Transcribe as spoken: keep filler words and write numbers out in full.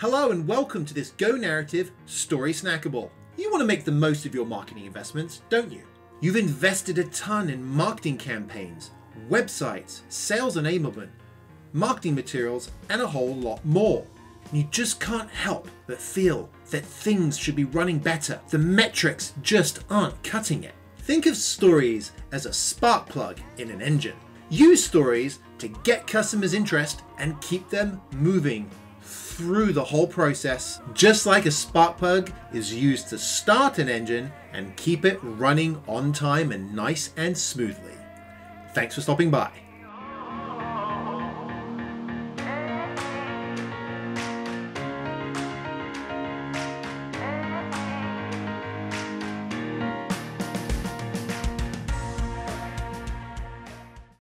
Hello and welcome to this Go Narrative Story Snackable. You want to make the most of your marketing investments, don't you? You've invested a ton in marketing campaigns, websites, sales enablement, marketing materials, and a whole lot more. You just can't help but feel that things should be running better. The metrics just aren't cutting it. Think of stories as a spark plug in an engine. Use stories to get customers' interest and keep them moving through the whole process, just like a spark plug is used to start an engine and keep it running on time and nice and smoothly. Thanks for stopping by.